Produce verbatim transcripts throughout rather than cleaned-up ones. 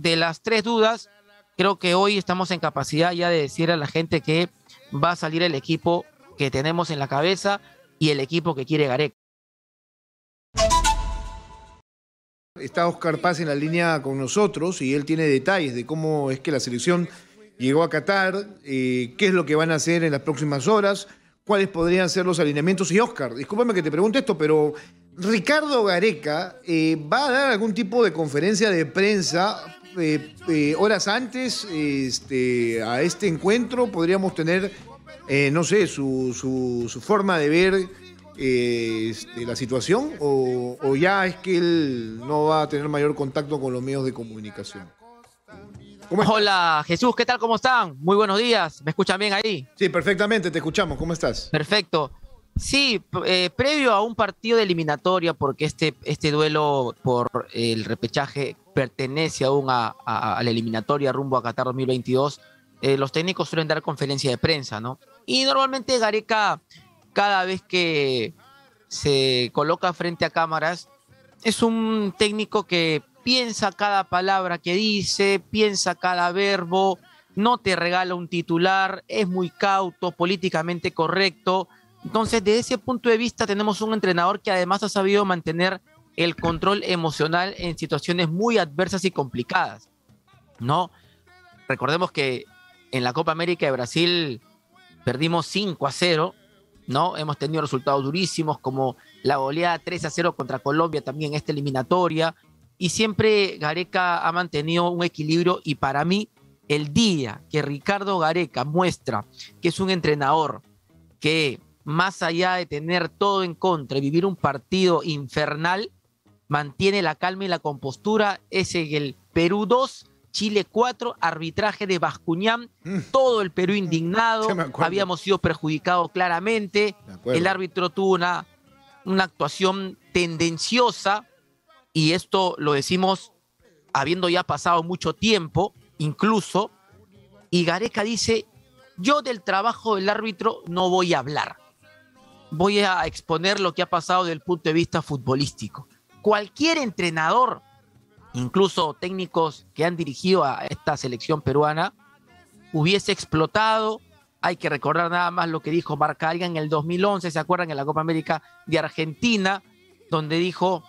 de las tres dudas, creo que hoy estamos en capacidad ya de decir a la gente que va a salir el equipo que tenemos en la cabeza y el equipo que quiere Gareca. Está Óscar Paz en la línea con nosotros y él tiene detalles de cómo es que la selección llegó a Qatar, eh, qué es lo que van a hacer en las próximas horas, cuáles podrían ser los alineamientos. Y Óscar, discúlpame que te pregunte esto, pero Ricardo Gareca eh, va a dar algún tipo de conferencia de prensa eh, eh, horas antes este, a este encuentro. Podríamos tener, eh, no sé, su, su, su forma de ver eh, este, la situación, o, o ya es que él no va a tener mayor contacto con los medios de comunicación. Hola Jesús, ¿qué tal? ¿Cómo están? Muy buenos días, ¿me escuchan bien ahí? Sí, perfectamente, te escuchamos, ¿cómo estás? Perfecto. Sí, eh, previo a un partido de eliminatoria, porque este, este duelo por el repechaje pertenece aún a, a, a la eliminatoria rumbo a Qatar dos mil veintidós, eh, los técnicos suelen dar conferencia de prensa, ¿no? Y normalmente Gareca, cada vez que se coloca frente a cámaras, es un técnico que piensa cada palabra que dice, piensa cada verbo, no te regala un titular, es muy cauto, políticamente correcto. Entonces, desde ese punto de vista, tenemos un entrenador que además ha sabido mantener el control emocional en situaciones muy adversas y complicadas, ¿no? Recordemos que en la Copa América de Brasil perdimos cinco a cero, ¿no? Hemos tenido resultados durísimos como la goleada tres a cero contra Colombia también en esta eliminatoria. Y siempre Gareca ha mantenido un equilibrio, y para mí el día que Ricardo Gareca muestra que es un entrenador que, más allá de tener todo en contra y vivir un partido infernal, mantiene la calma y la compostura, es en el Perú dos, Chile cuatro, arbitraje de Bascuñán, mm. todo el Perú indignado, habíamos sido perjudicados claramente, el árbitro tuvo una, una actuación tendenciosa. Y esto lo decimos habiendo ya pasado mucho tiempo, incluso, y Gareca dice, yo del trabajo del árbitro no voy a hablar, voy a exponer lo que ha pasado desde el punto de vista futbolístico. Cualquier entrenador, incluso técnicos que han dirigido a esta selección peruana, hubiese explotado. Hay que recordar nada más lo que dijo Marc Alga en el dos mil once, ¿se acuerdan? En la Copa América de Argentina, donde dijo,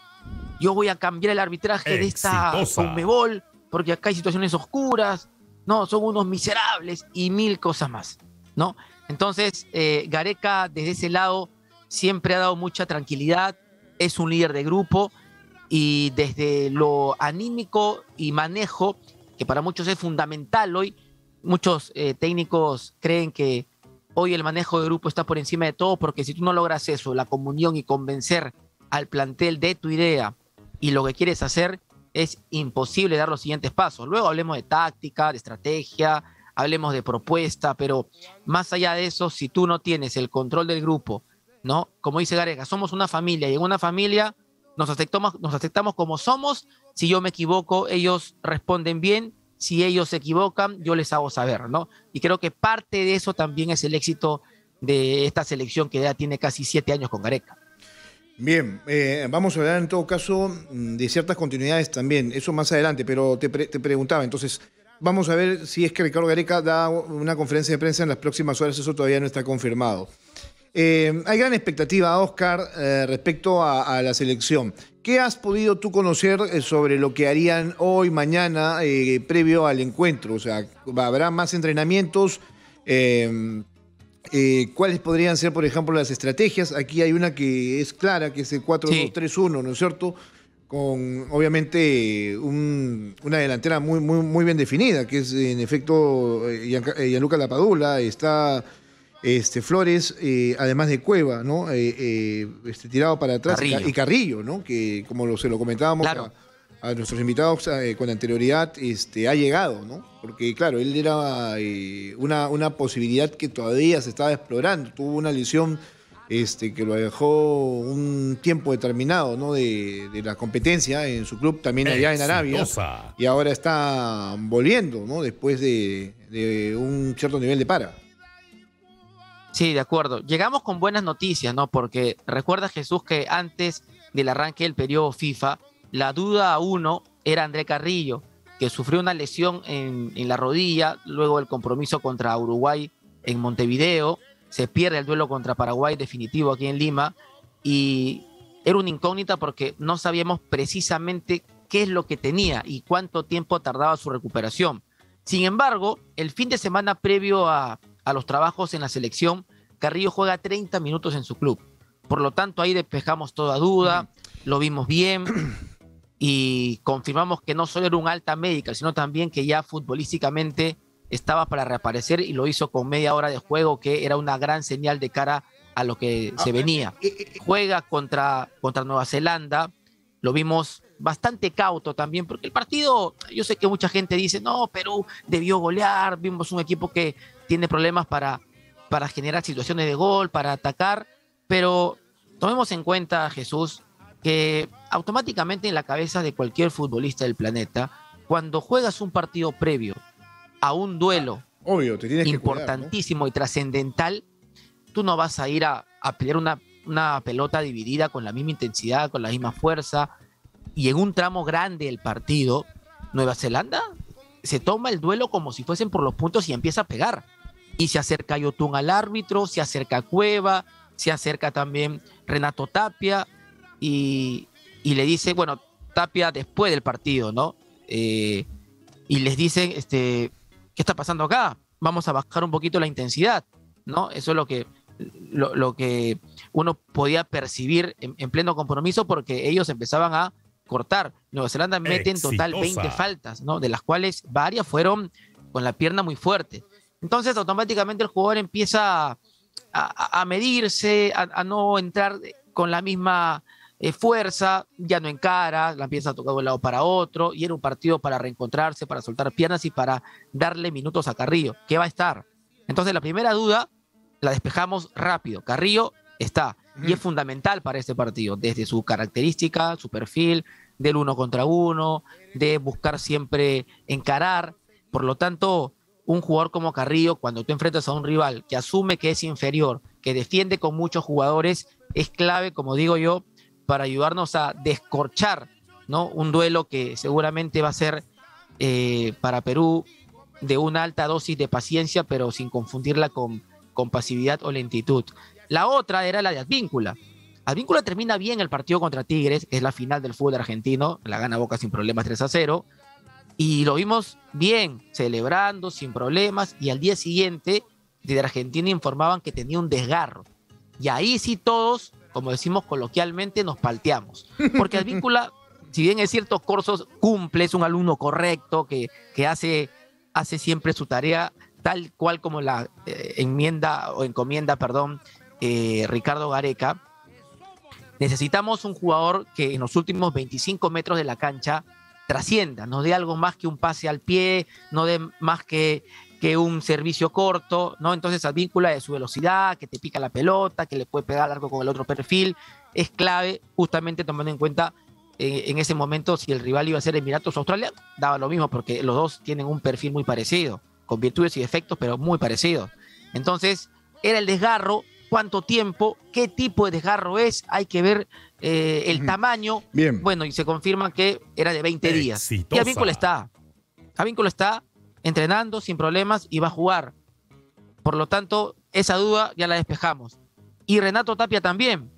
yo voy a cambiar el arbitraje exitosa. de esta CONMEBOL, porque acá hay situaciones oscuras, no, son unos miserables y mil cosas más, ¿no? Entonces, eh, Gareca desde ese lado siempre ha dado mucha tranquilidad, es un líder de grupo, y desde lo anímico y manejo, que para muchos es fundamental hoy, muchos eh, técnicos creen que hoy el manejo de grupo está por encima de todo, porque si tú no logras eso, la comunión y convencer al plantel de tu idea y lo que quieres hacer, es imposible dar los siguientes pasos. Luego hablemos de táctica, de estrategia, hablemos de propuesta, pero más allá de eso, si tú no tienes el control del grupo, ¿no? Como dice Gareca, somos una familia, y en una familia nos aceptamos, nos aceptamos como somos. Si yo me equivoco, ellos responden bien. Si ellos se equivocan, yo les hago saber, ¿no? Y creo que parte de eso también es el éxito de esta selección que ya tiene casi siete años con Gareca. Bien, eh, vamos a hablar en todo caso de ciertas continuidades también, eso más adelante, pero te, pre te preguntaba, entonces, vamos a ver si es que Ricardo Gareca da una conferencia de prensa en las próximas horas, eso todavía no está confirmado. Eh, hay gran expectativa, Óscar, eh, respecto a, a la selección. ¿Qué has podido tú conocer sobre lo que harían hoy, mañana, eh, previo al encuentro? O sea, ¿habrá más entrenamientos? Eh, Eh, ¿Cuáles podrían ser, por ejemplo, las estrategias? Aquí hay una que es clara, que es el cuatro dos tres uno, ¿no es cierto? Con, obviamente, un, una delantera muy, muy, muy bien definida, que es, en efecto, Gianluca Lapadula, está este, Flores, eh, además de Cueva, ¿no? Eh, eh, este, tirado para atrás, Carrillo. y Carrillo, ¿no? Que, como lo, se lo comentábamos claro. a, a nuestros invitados eh, con anterioridad, este, ha llegado, ¿no? Porque, claro, él era eh, una, una posibilidad que todavía se estaba explorando. Tuvo una lesión este, que lo dejó un tiempo determinado, ¿no? de, de la competencia en su club, también allá en Arabia. Y ahora está volviendo, ¿no? Después de, de un cierto nivel de para. Sí, de acuerdo. Llegamos con buenas noticias, ¿no? Porque recuerda, Jesús, que antes del arranque del periodo FIFA, la duda uno era André Carrillo, que sufrió una lesión en, en la rodilla luego del compromiso contra Uruguay en Montevideo. Se pierde el duelo contra Paraguay definitivo aquí en Lima, y era una incógnita porque no sabíamos precisamente qué es lo que tenía y cuánto tiempo tardaba su recuperación. Sin embargo, el fin de semana previo a, a los trabajos en la selección, Carrillo juega treinta minutos en su club. Por lo tanto, ahí despejamos toda duda, lo vimos bien y confirmamos que no solo era un alta médica, sino también que ya futbolísticamente estaba para reaparecer, y lo hizo con media hora de juego, que era una gran señal de cara a lo que se venía. Juega contra, contra Nueva Zelanda, lo vimos bastante cauto también, porque el partido, yo sé que mucha gente dice, no, Perú debió golear, vimos un equipo que tiene problemas para, para generar situaciones de gol, para atacar, pero tomemos en cuenta, Jesús, que automáticamente en la cabeza de cualquier futbolista del planeta, cuando juegas un partido previo a un duelo Obvio, te tienes importantísimo que cuidar, ¿no? y trascendental, tú no vas a ir a, a pelear una, una pelota dividida con la misma intensidad, con la misma fuerza. Y en un tramo grande del partido, Nueva Zelanda se toma el duelo como si fuesen por los puntos y empieza a pegar. Y se acerca Yotún al árbitro, se acerca Cueva, se acerca también Renato Tapia y, y le dice, bueno, Tapia después del partido, ¿no? Eh, y les dice, este, ¿qué está pasando acá? Vamos a bajar un poquito la intensidad, ¿no? Eso es lo que... Lo, lo que uno podía percibir en, en pleno compromiso, porque ellos empezaban a cortar. Nueva Zelanda mete en total veinte faltas, ¿no? De las cuales varias fueron con la pierna muy fuerte. Entonces automáticamente el jugador empieza a, a, a medirse, a, a no entrar con la misma eh, fuerza, ya no encara, la empieza a tocar de un lado para otro, y era un partido para reencontrarse, para soltar piernas y para darle minutos a Carrillo, que va a estar. Entonces la primera duda la despejamos rápido. Carrillo está, uh-huh. y es fundamental para este partido, desde su característica, su perfil, del uno contra uno, de buscar siempre encarar. Por lo tanto, un jugador como Carrillo, cuando tú enfrentas a un rival que asume que es inferior, que defiende con muchos jugadores, es clave, como digo yo, para ayudarnos a descorchar, ¿no? Un duelo que seguramente va a ser eh, para Perú de una alta dosis de paciencia, pero sin confundirla con con pasividad o lentitud. La otra era la de Advíncula. Advíncula termina bien el partido contra Tigres, que es la final del fútbol argentino, la gana Boca sin problemas tres a cero, y lo vimos bien, celebrando, sin problemas, y al día siguiente desde Argentina informaban que tenía un desgarro. Y ahí sí todos, como decimos coloquialmente, nos palteamos. Porque Advíncula, si bien es cierto, Corsos cumple, es un alumno correcto, que, que hace, hace siempre su tarea, tal cual como la eh, enmienda o encomienda, perdón, eh, Ricardo Gareca. Necesitamos un jugador que en los últimos veinticinco metros de la cancha trascienda, no dé algo más que un pase al pie, no dé más que, que un servicio corto, ¿no? Entonces Advíncula, de su velocidad, que te pica la pelota, que le puede pegar largo con el otro perfil, es clave, justamente tomando en cuenta eh, en ese momento si el rival iba a ser Emiratos o Australia, daba lo mismo, porque los dos tienen un perfil muy parecido, con virtudes y defectos, pero muy parecidos. Entonces, era el desgarro, cuánto tiempo, qué tipo de desgarro es, hay que ver eh, el tamaño. Bien. Bueno, y se confirma que era de veinte días. Y Advíncula está. Advíncula está entrenando sin problemas y va a jugar. Por lo tanto, esa duda ya la despejamos. Y Renato Tapia también.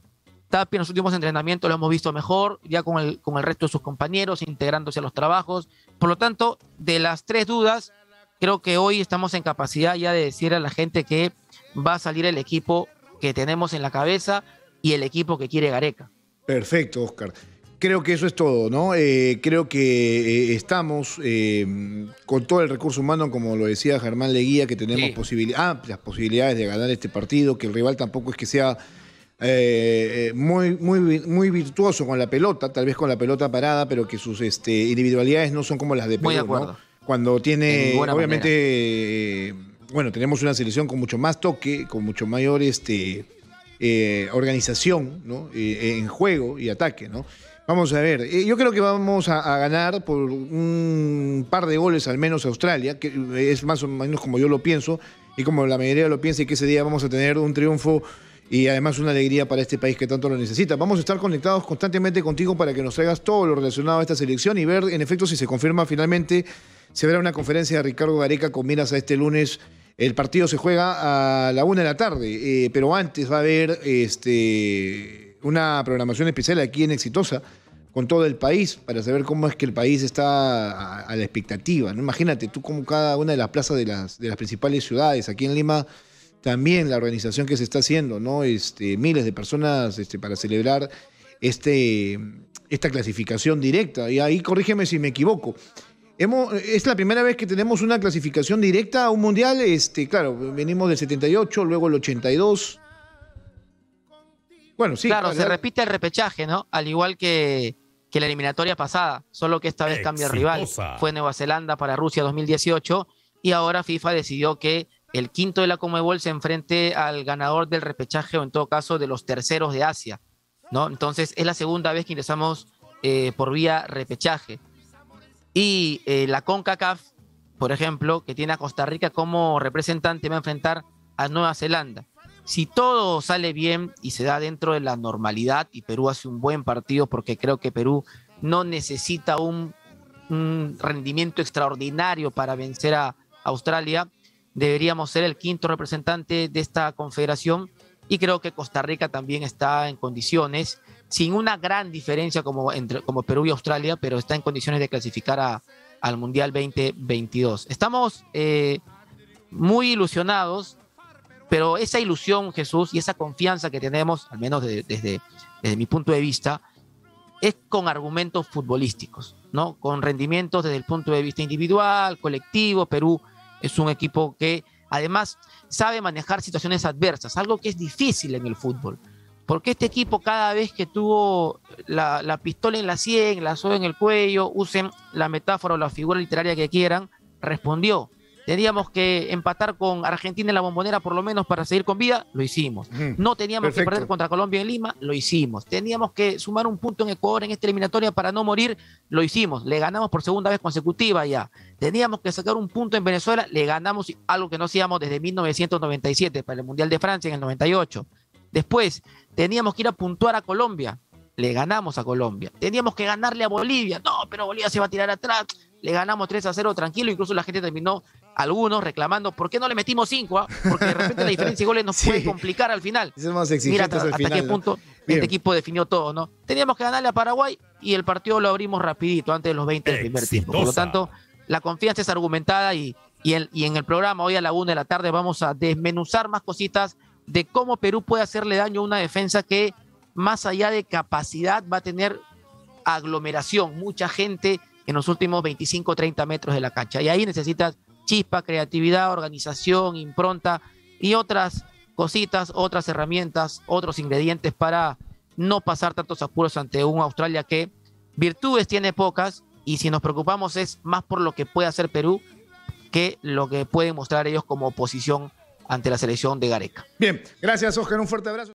Tapia en los últimos entrenamientos lo hemos visto mejor, ya con el, con el resto de sus compañeros, integrándose a los trabajos. Por lo tanto, de las tres dudas, creo que hoy estamos en capacidad ya de decir a la gente que va a salir el equipo que tenemos en la cabeza y el equipo que quiere Gareca. Perfecto, Óscar. Creo que eso es todo, ¿no? Eh, creo que eh, estamos eh, con todo el recurso humano, como lo decía Germán Leguía, que tenemos sí. posibil- amplias posibilidades de ganar este partido, que el rival tampoco es que sea Eh, eh, muy, muy, muy virtuoso con la pelota, tal vez con la pelota parada, pero que sus este, individualidades no son como las de Perú. Muy de acuerdo, ¿no? Cuando tiene, obviamente, eh, bueno, tenemos una selección con mucho más toque, con mucho mayor este, eh, organización, ¿no? Eh, en juego y ataque, ¿no? Vamos a ver, eh, yo creo que vamos a, a ganar por un par de goles al menos a Australia, que es más o menos como yo lo pienso y como la mayoría lo piensa, y que ese día vamos a tener un triunfo y además una alegría para este país que tanto lo necesita. Vamos a estar conectados constantemente contigo para que nos traigas todo lo relacionado a esta selección y ver, en efecto, si se confirma finalmente, se verá una conferencia de Ricardo Gareca con miras a este lunes. El partido se juega a la una de la tarde, eh, pero antes va a haber este, una programación especial aquí en Exitosa, con todo el país, para saber cómo es que el país está a, a la expectativa, ¿no? Imagínate tú como cada una de las plazas de las, de las principales ciudades, aquí en Lima, también la organización que se está haciendo, ¿no? Este, miles de personas este, para celebrar este, esta clasificación directa. Y ahí corrígeme si me equivoco. Hemos, es la primera vez que tenemos una clasificación directa a un mundial. Este, claro, venimos del setenta y ocho, luego el ochenta y dos. Bueno, sí. Claro, se repite el repechaje, ¿no? Al igual que... que la eliminatoria pasada, solo que esta vez cambia el rival. Fue Nueva Zelanda para Rusia dos mil dieciocho y ahora FIFA decidió que el quinto de la CONMEBOL se enfrente al ganador del repechaje o en todo caso de los terceros de Asia, ¿no? Entonces es la segunda vez que ingresamos eh, por vía repechaje. Y eh, la CONCACAF, por ejemplo, que tiene a Costa Rica como representante, va a enfrentar a Nueva Zelanda. Si todo sale bien y se da dentro de la normalidad y Perú hace un buen partido, porque creo que Perú no necesita un, un rendimiento extraordinario para vencer a Australia, deberíamos ser el quinto representante de esta confederación y creo que Costa Rica también está en condiciones, sin una gran diferencia como, entre, como Perú y Australia, pero está en condiciones de clasificar a, al Mundial veinte veintidós. Estamos eh, muy ilusionados. Pero esa ilusión, Jesús, y esa confianza que tenemos, al menos de, desde, desde mi punto de vista, es con argumentos futbolísticos, ¿no? Con rendimientos desde el punto de vista individual, colectivo. Perú es un equipo que además sabe manejar situaciones adversas, algo que es difícil en el fútbol. Porque este equipo cada vez que tuvo la, la pistola en la sien, la soga en el cuello, usen la metáfora o la figura literaria que quieran, respondió. Teníamos que empatar con Argentina en la Bombonera por lo menos para seguir con vida, lo hicimos. No teníamos Perfecto. que perder contra Colombia en Lima, lo hicimos. Teníamos que sumar un punto en Ecuador en esta eliminatoria para no morir, lo hicimos. Le ganamos por segunda vez consecutiva ya. Teníamos que sacar un punto en Venezuela, le ganamos, algo que no hacíamos desde mil novecientos noventa y siete para el Mundial de Francia en el noventa y ocho. Después teníamos que ir a puntuar a Colombia, le ganamos a Colombia. Teníamos que ganarle a Bolivia, no, pero Bolivia se va a tirar atrás. Le ganamos tres a cero tranquilo, incluso la gente terminó, algunos reclamando, ¿por qué no le metimos cinco? ¿Ah? Porque de repente la diferencia de goles nos sí. puede complicar al final. Somos exigentes. Mira hasta, al final, hasta qué punto ¿no? este equipo definió todo, ¿no? Teníamos que ganarle a Paraguay y el partido lo abrimos rapidito, antes de los veinte del primer tiempo. Por lo tanto, la confianza es argumentada y, y, en, y en el programa hoy a la una de la tarde vamos a desmenuzar más cositas de cómo Perú puede hacerle daño a una defensa que, más allá de capacidad, va a tener aglomeración, mucha gente en los últimos veinticinco, treinta metros de la cancha. Y ahí necesitas chispa, creatividad, organización, impronta y otras cositas, otras herramientas, otros ingredientes para no pasar tantos apuros ante un Australia que virtudes tiene pocas y si nos preocupamos es más por lo que puede hacer Perú que lo que pueden mostrar ellos como oposición ante la selección de Gareca. Bien, gracias Óscar, un fuerte abrazo.